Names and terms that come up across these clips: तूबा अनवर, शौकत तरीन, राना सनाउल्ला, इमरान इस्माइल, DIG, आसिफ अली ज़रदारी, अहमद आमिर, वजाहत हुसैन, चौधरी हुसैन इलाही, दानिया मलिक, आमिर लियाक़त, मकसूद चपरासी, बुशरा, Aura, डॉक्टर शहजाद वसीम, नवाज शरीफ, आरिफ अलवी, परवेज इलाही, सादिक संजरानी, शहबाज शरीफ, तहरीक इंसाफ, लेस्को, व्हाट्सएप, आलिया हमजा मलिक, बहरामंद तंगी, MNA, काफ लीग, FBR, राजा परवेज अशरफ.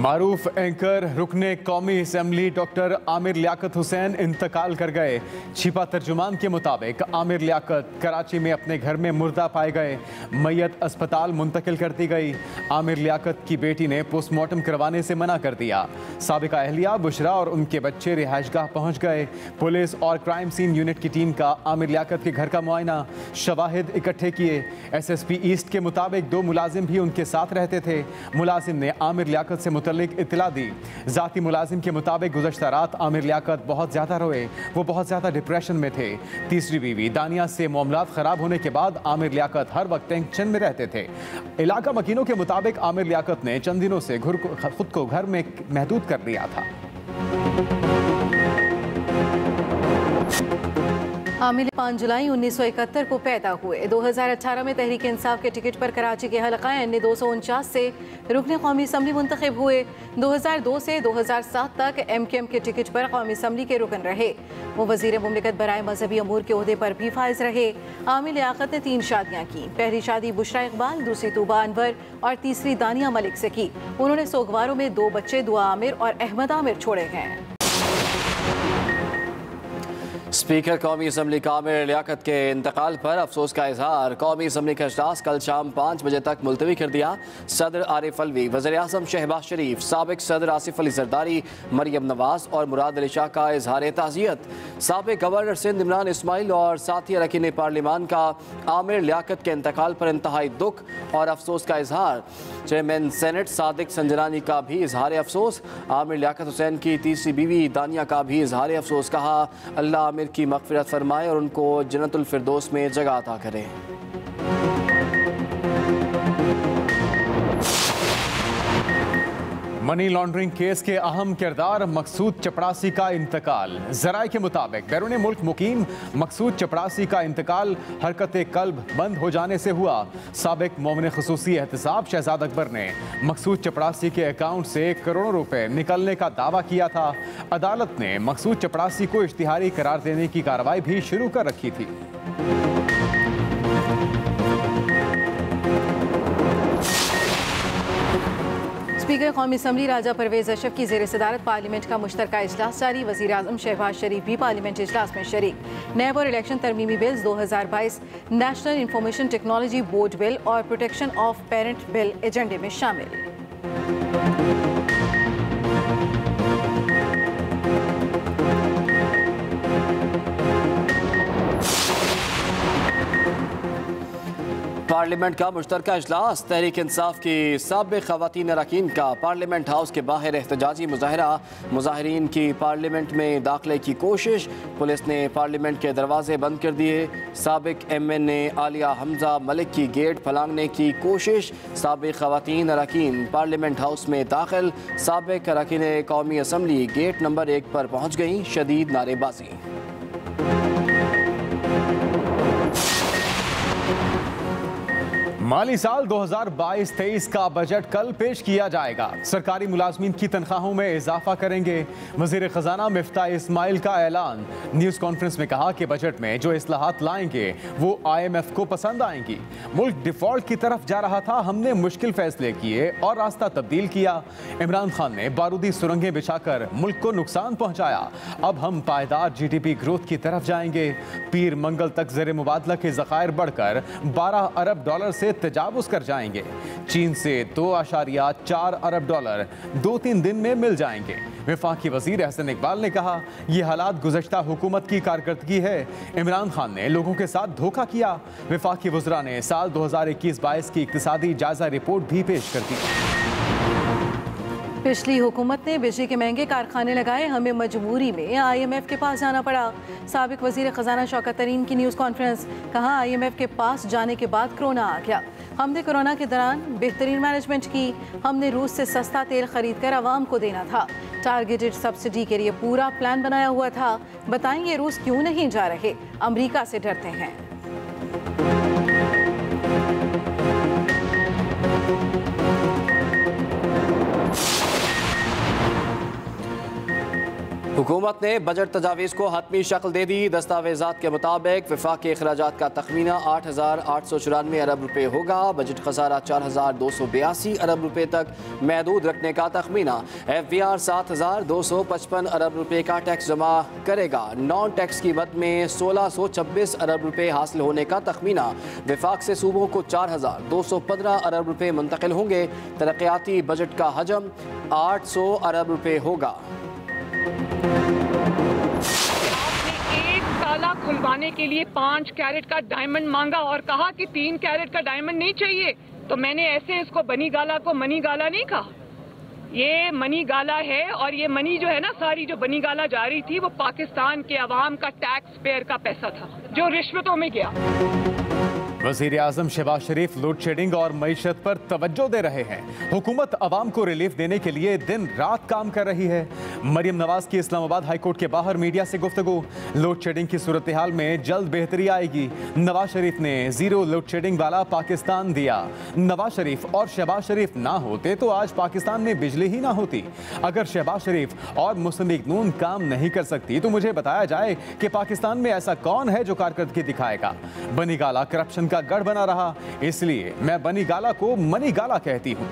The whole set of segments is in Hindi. मारूफ एंकर रुकने कौमी असम्बली डॉक्टर आमिर लियाक़त हुसैन इंतकाल कर गए। छिपा तर्जुमान के मुताबिक आमिर लियाक़त कराची में अपने घर में मुर्दा पाए गए, मैयत अस्पताल मुंतकिल कर दी गई। आमिर लियाक़त की बेटी ने पोस्टमार्टम करवाने से मना कर दिया। साबिका अहलिया बुशरा और उनके बच्चे रिहाइशगाह पहुँच गए। पुलिस और क्राइम सीन यूनिट की टीम का आमिर लियाक़त के घर का मुआयना, शवाहिद इकट्ठे किए। SSP ईस्ट के मुताबिक 2 मुलाजिम भी उनके साथ रहते थे। मुलाजिम ने आमिर लियाक़त से मुतल्लिक इतला दी। जाती मुलाजिम के मुताबिक गुज़श्ता रात आमिर लियाक़त बहुत ज़्यादा रोए, वो बहुत ज़्यादा डिप्रेशन में थे। तीसरी बीवी दानिया से मामलात ख़राब होने के बाद आमिर लियाक़त हर वक्त टेंशन में रहते थे। इलाका मकीनों के मुताबिक आमिर लियाक़त ने चंद दिनों से खुद को घर में महदूद कर लिया था। आमिर 5 जुलाई 1971 को पैदा हुए। 2018 में तहरीक इंसाफ के टिकट पर कराची के हलकाएन 249 से रुकने कौमी असम्बली मुंतखब हुए। 2002 से 2007 तक MQM के टिकट पर कौमी असम्बली के रुकन रहे। वो वज़ीर मुमलिकत बराए मजहबी अमूर के ओहदे पर भी फायज रहे। आमिर लियाक़त ने 3 शादियाँ की। पहली शादी बुशरा इकबाल, दूसरी तूबा अनवर और तीसरी दानिया मलिक से की। उन्होंने सोगवारों में 2 बच्चे दुआ आमिर और अहमद आमिर छोड़े हैं। स्पीकर कौमी असम्बली आमिर लियाक़त के इंतकाल पर अफसोस का इजहार। कौमी असम्बली का अजलास कल शाम 5 बजे तक मुलतवी कर दिया। सदर आरिफ अलवी, वज़ीर आज़म शहबाज शरीफ, साबिक सदर आसिफ अली ज़रदारी, मरियम नवाज और मुराद अली शाह का इजहार ताज़ियत। साबिक गवर्नर सिंध इमरान इस्माइल और साथी अरकान पार्लियामान का आमिर लियाक़त के इंतकाल पर इंतहाई दुख और अफसोस का इजहार। चेयरमैन सेनेट सादिक संजरानी का भी इजहार अफसोस। आमिर लियाक़त हुसैन की तीसरी बीवी दानिया का भी इजहार अफसोस। कहा अल्लाह की मग़फ़िरत फरमाए और उनको जन्नतुल फिरदौस में जगह अता करें। मनी लॉन्ड्रिंग केस के अहम किरदार मकसूद चपरासी का इंतकाल। ज़राए के मुताबिक बैरून मुल्क मुकीम मकसूद चपरासी का इंतकाल हरकते कल्ब बंद हो जाने से हुआ। साबिक मोमिन खसूसी एहतसाब शहजाद अकबर ने मकसूद चपरासी के अकाउंट से करोड़ों रुपए निकलने का दावा किया था। अदालत ने मकसूद चपरासी को इश्तिहारी करार देने की कार्रवाई भी शुरू कर रखी थी। स्पीकर कौमी असम्बली राजा परवेज अशरफ की ज़ेर सदारत पार्लियामेंट का मुश्तरका इजलास जारी। वज़ीर आज़म शहबाज शरीफ भी पार्लियामेंट इजलास में शरीक। नैब और इलेक्शन तरमीमी bills 2022, National information technology board bill और प्रोटेक्शन ऑफ पेरेंट बिल एजेंडे में शामिल। पार्लियामेंट का मुश्तरका इजलास। तहरीक इंसाफ की साबिक़ ख़वातीन अरकान का पार्लियामेंट हाउस के बाहर एहतजाजी मुजाहरा। मुजाहरीन की पार्लियामेंट में दाखिले की कोशिश। पुलिस ने पार्लियामेंट के दरवाजे बंद कर दिए। साबिक़ MNA आलिया हमजा मलिक की गेट फलांगने की कोशिश। साबिक़ ख़वातीन अरकान पार्लियामेंट हाउस में दाखिल। साबिक़ अरकान कौमी असम्बली गेट नंबर 1 पर पहुँच गईं। शदीद नारेबाजी। माली साल 2022-23 का बजट कल पेश किया जाएगा। सरकारी मुलाजमीन की तनख्वाहों में इजाफा करेंगे। वज़ीर ख़जाना मिफ्ता इस्माइल का ऐलान। न्यूज़ कॉन्फ्रेंस में कहा कि बजट में जो इस्लाहात लाएंगे वो IMF को पसंद आएंगी। मुल्क डिफ़ॉल्ट की तरफ जा रहा था, हमने मुश्किल फैसले किए और रास्ता तब्दील किया। इमरान खान ने बारूदी सुरंगें बिछाकर मुल्क को नुकसान पहुँचाया। अब हम पायदार GDP ग्रोथ की तरफ जाएंगे। पीर मंगल तक ज़र मुबादला के ज़खायर बढ़कर $12 अरब से तजावुज़ कर जाएंगे। चीन से 2.4 अरब डॉलर 2-3 दिन में मिल जाएंगे। वफाकी वज़ीर अहसन इकबाल ने कहा यह हालात गुज़श्ता हुकूमत की कारकर्दगी है। इमरान खान ने लोगों के साथ धोखा किया। वफाकी वज़रा ने साल 2021-22 की इक़्तिसादी जायजा रिपोर्ट भी पेश कर दी। पिछली हुकूमत ने बिजली के महंगे कारखाने लगाए, हमें मजबूरी में IMF के पास जाना पड़ा। साबिक़ वज़ीर ख़जाना शौकत तरीन की न्यूज़ कॉन्फ्रेंस। कहा IMF के पास जाने के बाद कोरोना आ गया। हमने कोरोना के दौरान बेहतरीन मैनेजमेंट की। हमने रूस से सस्ता तेल खरीद कर आवाम को देना था। टारगेटेड सब्सिडी के लिए पूरा प्लान बनाया हुआ था। बताएं ये रूस क्यों नहीं जा रहे? अमरीका से डरते हैं। हुकूमत ने बजट तजावीज़ को हतमी शक्ल दे दी। दस्तावेज़ात के मुताबिक वफाक के अखराजात का तखमीना 8,894 अरब रुपये होगा। बजट खसारा 4,282 अरब रुपये तक महदूद रखने का तखमीना। FBR 7,255 अरब रुपये का टैक्स जमा करेगा। नॉन टैक्स की मद में 1,626 अरब रुपये हासिल होने का तखमीना। वफाक से सूबों को 4,215 अरब रुपये मुंतकिल होंगे। तरक्याती बजट का हजम 800 अरब रुपये होगा। ताला खुलवाने के लिए 5 कैरेट का डायमंड मांगा और कहा कि 3 कैरेट का डायमंड नहीं चाहिए, तो मैंने ऐसे इसको बनी गाला को मनी गाला नहीं कहा, ये मनी गाला है। और ये मनी जो है ना, सारी जो बनी गाला जा रही थी वो पाकिस्तान के अवाम का टैक्स पेयर का पैसा था जो रिश्वतों में गया। वज़ीर आज़म शहबाज शरीफ लोड शेडिंग और मईशत पर तवज्जो दे रहे हैं। हुकूमत आवाम को रिलीफ देने के लिए दिन रात काम कर रही है। मरियम नवाज की इस्लामाबाद हाईकोर्ट के बाहर मीडिया से गुफ्तगू। लोड शेडिंग की सूरत हाल में जल्द बेहतरी आएगी। नवाज शरीफ ने जीरो लोड शेडिंग वाला पाकिस्तान दिया। नवाज शरीफ और शहबाज शरीफ ना होते तो आज पाकिस्तान में बिजली ही ना होती। अगर शहबाज शरीफ और मुस्लिम लीग नून काम नहीं कर सकती तो मुझे बताया जाए कि पाकिस्तान में ऐसा कौन है जो कारकर्दगी दिखाएगा। बनी गाला करप्शन का गढ़ बना रहा, इसलिए मैं बनी गाला को मनी गाला कहती हूं।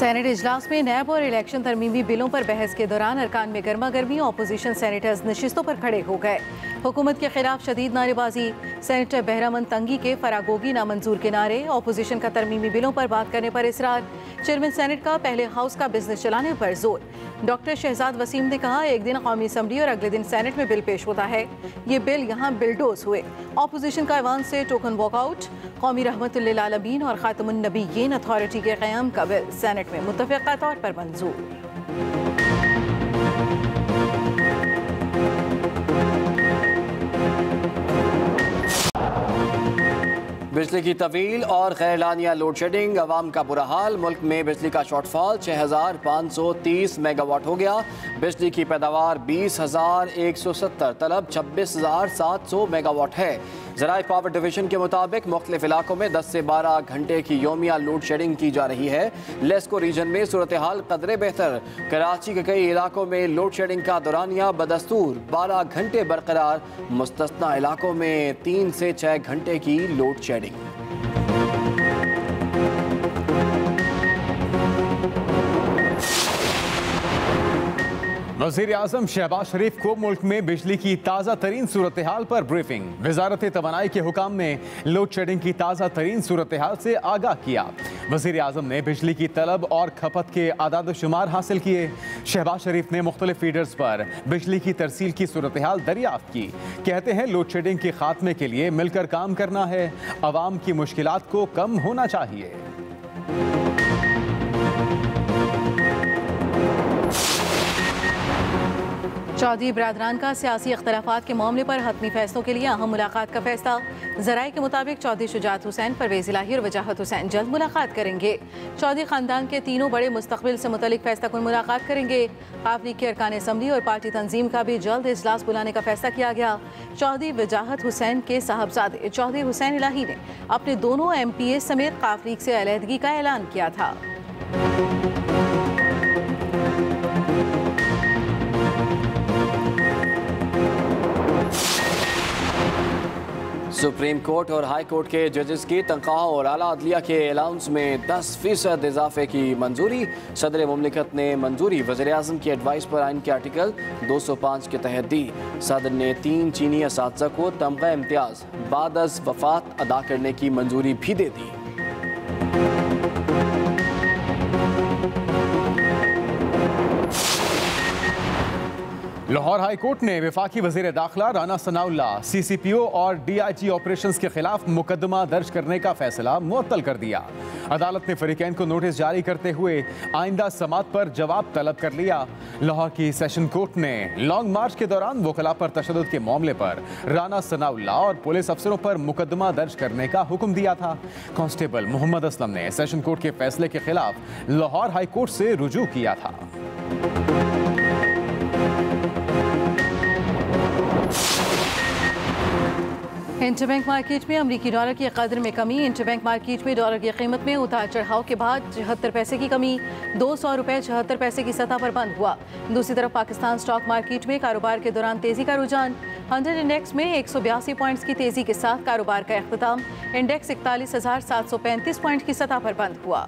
सेनेट इजलास में नैब और इलेक्शन तरमीमी बिलों पर बहस के दौरान अरकान में गर्मा गर्मी। ऑपोजिशन सेनेटर्स नशिस्तों पर खड़े हो गए। हुकूमत के खिलाफ शदीद नारेबाजी। सेनेटर बहरामंद तंगी के फरागोगी नामंजूर के नारे। ऑपोजिशन का तरमीमी बिलों पर बात करने पर इसरार। चेयरमैन सेनेट का पहले हाउस का बिजनेस चलाने पर जोर। डॉक्टर शहजाद वसीम ने कहा, एक दिन कौमी असम्बली और अगले दिन सेनेट में बिल पेश होता है। ये बिल यहाँ बिलडोज हुए। ऑपोजिशन का ऐवान से टोकन वॉकआउट। कौमी रहमतुल्लिल आलमीन और खातमुन नबीयीन अथॉरिटी के क़याम का बिल सेनेट में मुत्तफ़िक़ा तौर पर मंजूर। बिजली की तवील और गैर एलानिया लोड शेडिंग, आवाम का बुरा हाल। मुल्क में बिजली का शॉर्टफॉल 6,530 मेगावाट हो गया। बिजली की पैदावार 20,170, तलब 26,700 मेगावाट है। ज़राए पावर डिवीज़न के मुताबिक मुख्तलिफ इलाकों में 10 से 12 घंटे की योमिया लोड शेडिंग की जा रही है। लेस्को रीजन में सूरत हाल कदरे बेहतर। कराची के कई इलाकों में लोड शेडिंग का दौरानिया बदस्तूर 12 घंटे बरकरार। मुस्तस्ना इलाकों में 3 से 6 घंटे की लोड शेडिंग। वज़ीर आज़म शहबाज शरीफ को मुल्क में बिजली की ताज़ा तरीन सूरत हाल पर ब्रीफिंग। वजारत तवानाई के हुकाम ने लोड शेडिंग की ताज़ा तरीन सूरत हाल से आगाह किया। वज़ीर आज़म ने बिजली की तलब और खपत के आदाद शुमार हासिल किए। शहबाज शरीफ ने मुख्तलिफ फीडर्स पर बिजली की तरसील की सूरत हाल दरियाफ्त की। कहते हैं लोड शेडिंग के खात्मे के लिए मिलकर काम करना है। आवाम की मुश्किलात को कम होना चाहिए। चौधरी बरादरान का सियासी अख्तलाफात के मामले पर हतमी फैसलों के लिए अहम मुलाकात का फैसला। ज़राए के मुताबिक चौधरी शुजात हुसैन, परवेज इलाही और वजाहत हुसैन जल्द मुलाकात करेंगे। चौधरी ख़ानदान के तीनों बड़े मुस्तकबिल से मुतलिक फैसला कुन मुलाकात करेंगे। आप लीग के अरकान असम्बली और पार्टी तंजीम का भी जल्द इजलास बुलाने का फैसला किया गया। चौधरी वजाहत हुसैन के साहबजादे चौधरी हुसैन इलाही ने अपने दोनों MPA समेत काफ लीग से अलहदगी का ऐलान किया था। सुप्रीम कोर्ट और हाई कोर्ट के जजेस की तनख्वाह और आला अदलिया के अलाउंस में 10% इजाफे की मंजूरी। सदर मुमलिकत ने मंजूरी वज़ीर आज़म की एडवाइस पर आइन के आर्टिकल 205 के तहत दी। सदर ने 3 चीनी असातिज़ा को तमगा इम्तियाज़ बादस वफात अदा करने की मंजूरी भी दे दी। लाहौर हाई कोर्ट ने वफाकी वज़ीर दाखिला राना सनाउल्ला, CCPO और DIG ऑपरेशंस के खिलाफ मुकदमा दर्ज करने का फैसला मुअत्तल कर दिया। अदालत ने फरीकैन को नोटिस जारी करते हुए आइंदा समात पर जवाब तलब कर लिया। लाहौर की सेशन कोर्ट ने लॉन्ग मार्च के दौरान वकला पर तशद्दुद के मामले पर राना सनाउल्ला और पुलिस अफसरों पर मुकदमा दर्ज करने का हुक्म दिया था। कांस्टेबल मोहम्मद असलम ने सेशन कोर्ट के फैसले के खिलाफ लाहौर हाई कोर्ट से रुजू किया था। इंटरबैंक मार्केट में अमरीकी डॉलर की कदर में कमी। इंटरबैंक मार्केट में डॉलर की कीमत में उतार चढ़ाव के बाद 74 पैसे की कमी, 200 रुपये 74 पैसे की सतह पर बंद हुआ। दूसरी तरफ पाकिस्तान स्टॉक मार्केट में कारोबार के दौरान तेजी का रुझान। 100 इंडेक्स में 182 पॉइंट्स की तेजी के साथ कारोबार का अख्ताम। इंडेक्स 41,735 पॉइंट की सतह पर बंद हुआ।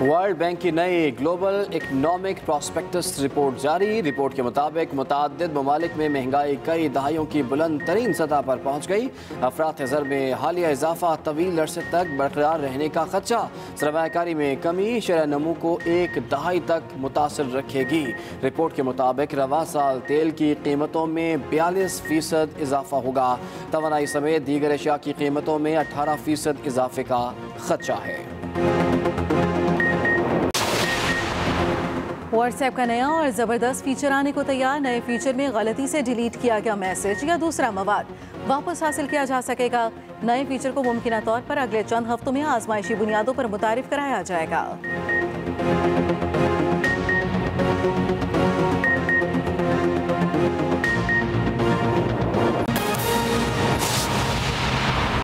वर्ल्ड बैंक की नई ग्लोबल इकनॉमिक प्रॉस्पेक्टस रिपोर्ट जारी। रिपोर्ट के मुताबिक मुतअद्दिद ममालिक में महंगाई कई दहाइयों की बुलंद तरीन सतह पर पहुँच गई। अफरात ज़र में हालिया इजाफा, तवील अरसे तक बरकरार रहने का खदशा। सरमायाकारी में कमी शरह नमू को एक दहाई तक मुतासर रखेगी। रिपोर्ट के मुताबिक रवा साल तेल की कीमतों में 42% इजाफा होगा। तवानाई समेत दीगर अशिया की कीमतों में 18% इजाफे का खदशा है। व्हाट्सएप का नया और ज़बरदस्त फीचर आने को तैयार। नए फीचर में गलती से डिलीट किया गया मैसेज या दूसरा मवाद वापस हासिल किया जा सकेगा। नए फीचर को मुमकिन तौर पर अगले चंद हफ्तों में आजमाइशी बुनियादों पर मुतारिफ कराया जाएगा।